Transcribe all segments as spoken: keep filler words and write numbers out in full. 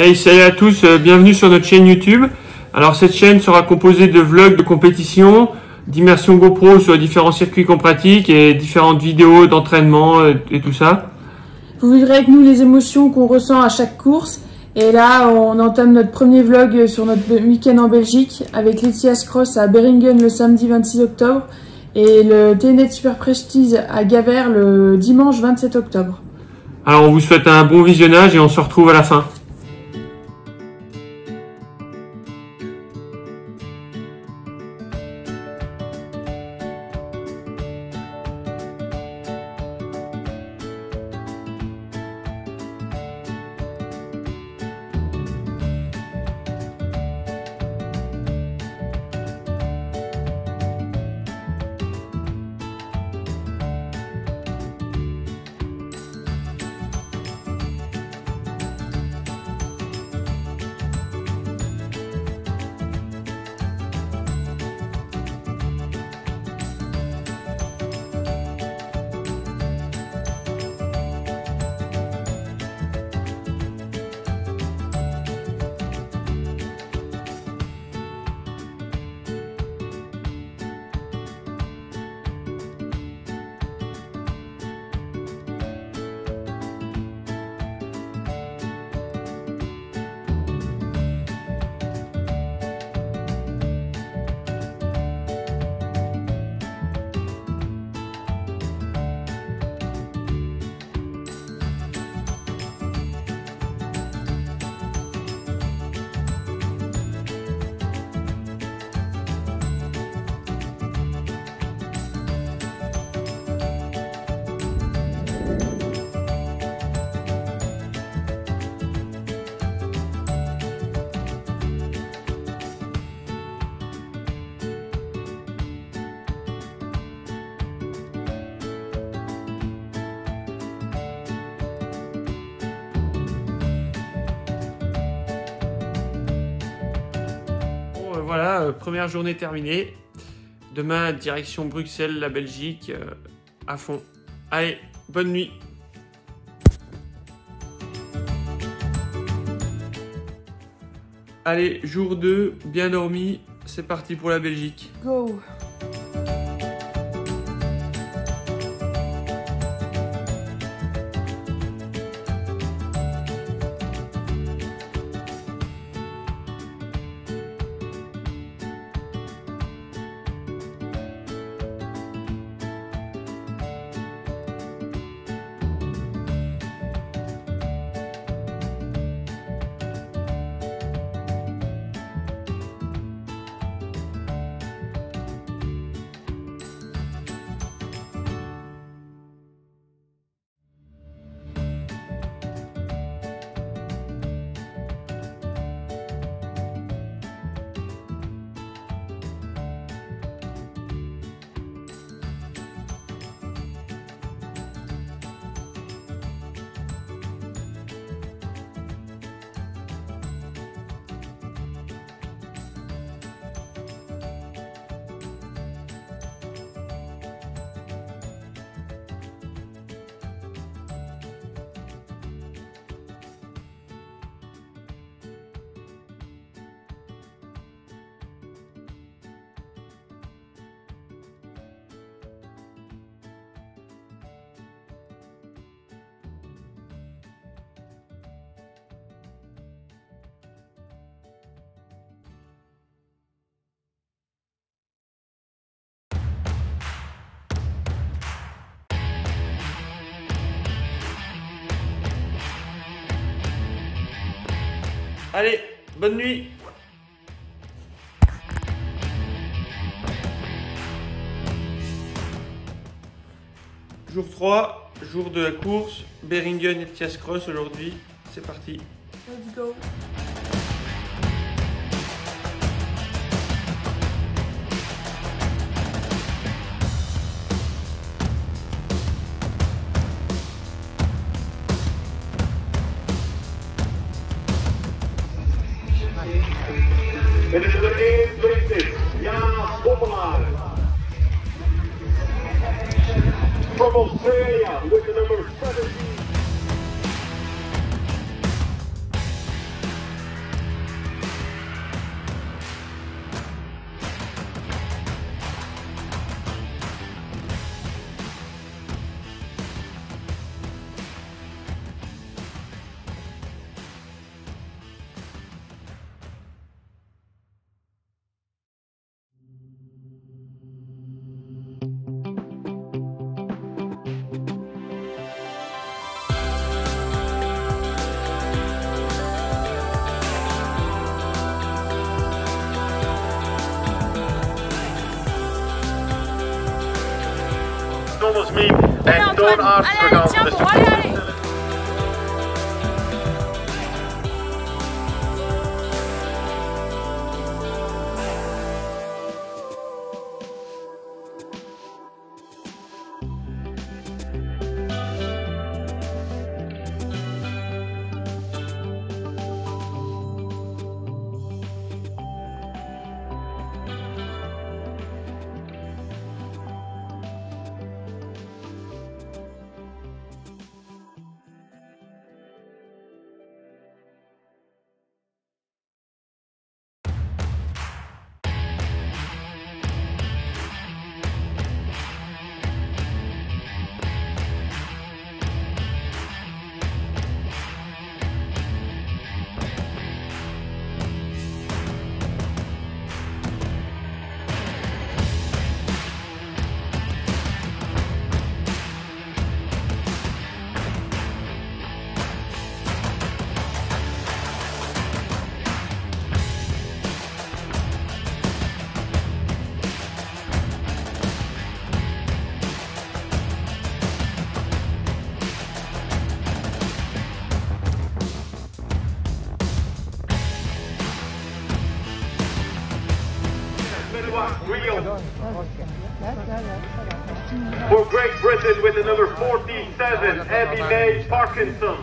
Hey, salut à tous, euh, bienvenue sur notre chaîne YouTube. Alors cette chaîne sera composée de vlogs de compétition, d'immersion GoPro sur les différents circuits qu'on pratique et différentes vidéos d'entraînement euh, et tout ça. Vous vivrez avec nous les émotions qu'on ressent à chaque course. Et là, on entame notre premier vlog sur notre week-end en Belgique avec l'Ethias Cross à Beringen le samedi vingt-six octobre et le T N T Super Prestige à Gavert le dimanche vingt-sept octobre. Alors on vous souhaite un bon visionnage et on se retrouve à la fin. Voilà, euh, première journée terminée. Demain, direction Bruxelles, la Belgique, euh, à fond. Allez, bonne nuit. Allez, jour deux, bien dormi, c'est parti pour la Belgique. Go! Allez, bonne nuit. Jour trois, jour de la course, Beringen et Ethias Cross aujourd'hui, c'est parti. Let's go. Het is er één twintig. Ja, Bobbelaar. From Australia, with the number seventeen. volgers mee en Toon Aerts gaat de sprint. For Great Britain with another forty-seven, Abby Mae Parkinson.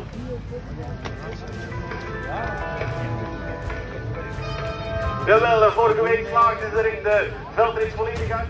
Jawel, de vorige week slaagden ze er in de veldrit volledig uit.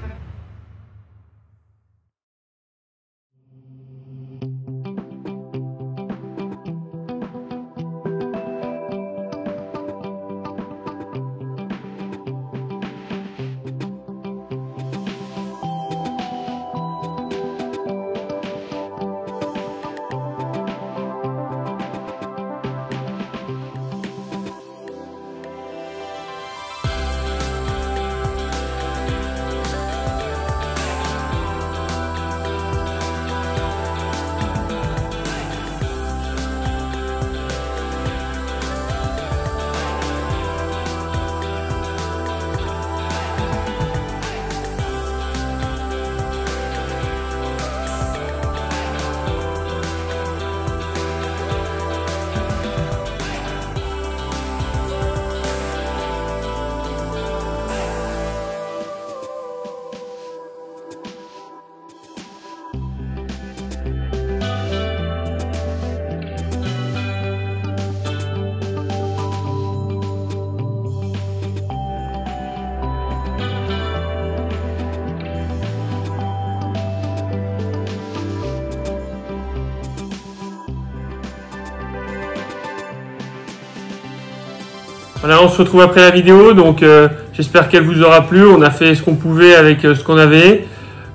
Voilà, on se retrouve après la vidéo, donc euh, j'espère qu'elle vous aura plu. On a fait ce qu'on pouvait avec euh, ce qu'on avait.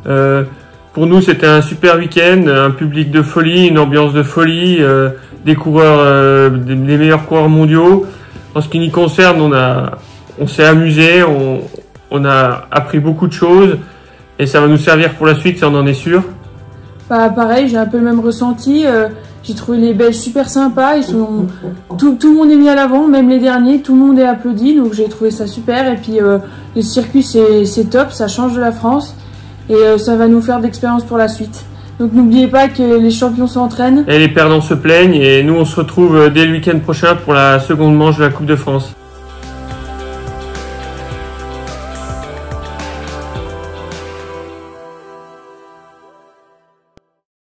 Euh, pour nous, c'était un super week-end, un public de folie, une ambiance de folie, euh, des coureurs, euh, des, des meilleurs coureurs mondiaux. En ce qui nous concerne, on a, on s'est amusé, on, on a appris beaucoup de choses et ça va nous servir pour la suite, ça on en est sûr. Bah, pareil, j'ai un peu le même ressenti. Euh... J'ai trouvé les Belges super sympas, ils sont... tout, tout le monde est mis à l'avant, même les derniers, tout le monde est applaudi, donc j'ai trouvé ça super. Et puis euh, le circuit c'est top, ça change de la France et euh, ça va nous faire d'expérience pour la suite. Donc n'oubliez pas que les champions s'entraînent. Et les perdants se plaignent et nous on se retrouve dès le week-end prochain pour la seconde manche de la Coupe de France.